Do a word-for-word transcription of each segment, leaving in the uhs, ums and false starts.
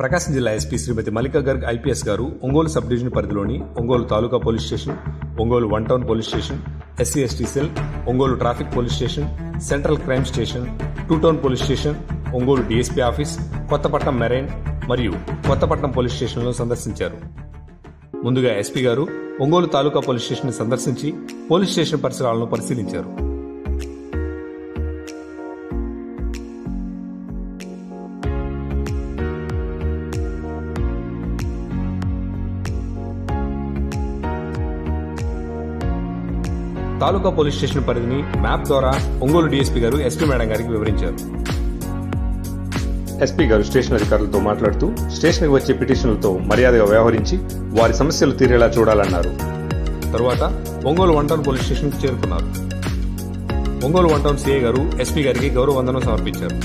ప్రకాశం జిల్లా SP Shrimati Mallika Garg IPS గారు Ongole sub division పరిధిలోని Ongole taluka police station, Ongole one town police station, SC ST cell, Ongole traffic police station, central crime station, two town police station, Ongole DSP office, Kothapatnam marine మరియు Kothapatnam police స్టేషన్లను సందర్శించారు. ముందుగా SP గారు Ongole taluka police station సందర్శించి police station పరిసరాలను పరిశీలించారు. తాలూకా పోలీస్ స్టేషన్ పరిధిని మ్యాప్ ద్వారా ఒంగోలు డీఎస్పీ గారు ఎస్పీ మేడం గారికి వివరించారు. ఎస్పీ గారు స్టేషన్ అధికారులతో మాట్లాడుతూ స్టేషన్కి వచ్చే పిటిషన్లతో మర్యాదగా వ్యవహరించి వారి సమస్యలు తీరేలా చూడాలన్నారు. తరువాత ఒంగోలు వన్ టౌన్ పోలీస్ స్టేషన్కు చేరుకున్నారు. ఒంగోలు వన్ టౌన్ సిఐ గారు ఎస్పీ గారికి గౌరవ వందనం సమర్పించారు.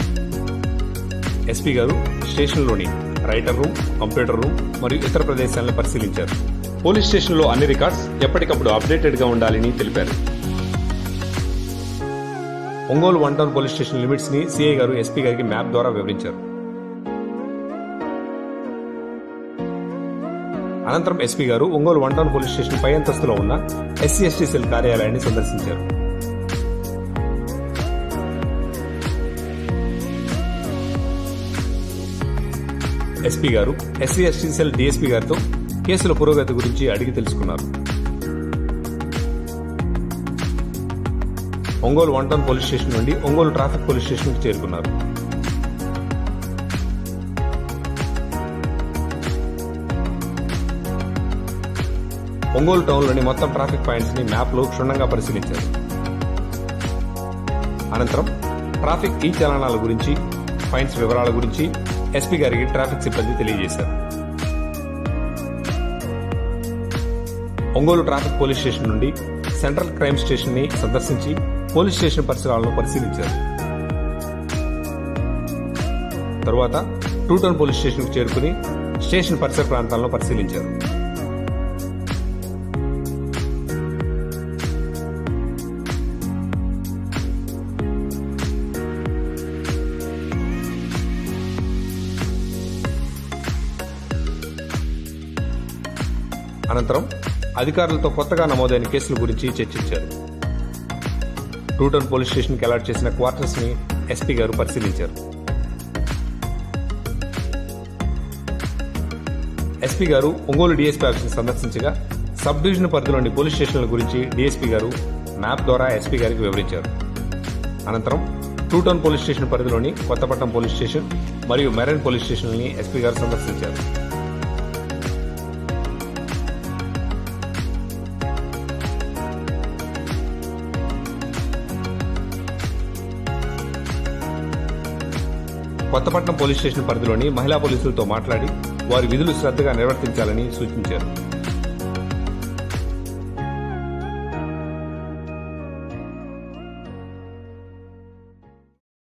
ఎస్పీ గారు స్టేషన్లోని రైటర్ రూమ్, కంప్యూటర్ రూమ్ మరియు ఇతర ప్రదేశాలను పరిశీలించారు. పోలీస్ స్టేషన్లో అన్ని రికార్డ్స్ ఎప్పటికప్పుడు అప్డేటెడ్గా ఉండాలని తెలిపారు. Ongole one town police station limits ని సిఐ గారు ఎస్పీ గారికి మ్యాప్ ద్వారా వివరించారు. అనంతరం ఎస్పీ గారు Ongole one town police station పై అంతస్తులో ఉన్న ఎస్సీ ఎస్టీ సెల్ కార్యాలయాన్ని సందర్శించారు. ఎస్పీ గారు ఎస్సీ ఎస్టీ సెల్ డీఎస్పీ గారితో కేసుల పురోగతి గురించి అడిగి తెలుసుకున్నారు. Ongole one town police station నుండి ఒంగోలు ట్రాఫిక్ పోలీస్ స్టేషన్కు చేరుకున్నారు. ఒంగోలు టౌన్లోని మొత్తం ట్రాఫిక్ పాయింట్స్ ని మ్యాప్లో క్షుణ్ణంగా పరిశీలించారు. అనంతరం ట్రాఫిక్ ఈ చలనాల గురించి, పాయింట్స్ వివరాల గురించి ఎస్పీ గారికి ట్రాఫిక్ సిబ్బంది తెలియజేశారు. ఒంగోలు ట్రాఫిక్ పోలీస్ స్టేషన్ నుండి సెంట్రల్ క్రైమ్ స్టేషన్ ని సందర్శించి పోలీస్ స్టేషన్ పరిసరాలను పరిశీలించారు. తరువాత టూ టౌన్ పోలీస్ స్టేషన్కు చేరుకుని స్టేషన్ పరిసర ప్రాంతాలను పరిశీలించారు. అనంతరం అధికారులతో కొత్తగా నమోదైన కేసుల గురించి చర్చించారు. టూ టౌన్ పోలీస్ స్టేషన్కి అలాట్ చేసిన క్వార్టర్స్ ని ఎస్పీ గారు పరిశీలించారు. ఎస్పీ గారు ఒంగోలు డీఎస్పీ ఆఫీస్ని సందర్శించగా సబ్ డివిజన్ పరిధిలోని పోలీస్ స్టేషన్ల గురించి డీఎస్పీ గారు మ్యాప్ ద్వారా ఎస్పీ గారికి వివరించారు. అనంతరం టూ టౌన్ పోలీస్ స్టేషన్ పరిధిలోని కొత్తపట్నం పోలీస్ స్టేషన్ మరియు మెరైన్ పోలీస్ స్టేషన్లని ఎస్పీ గారు సందర్శించారు. కొత్తపట్నం పోలీస్ స్టేషన్ పరిధిలోని మహిళా పోలీసులతో మాట్లాడి వారి విధులు శ్రద్ధగా నిర్వర్తించాలని సూచించారు.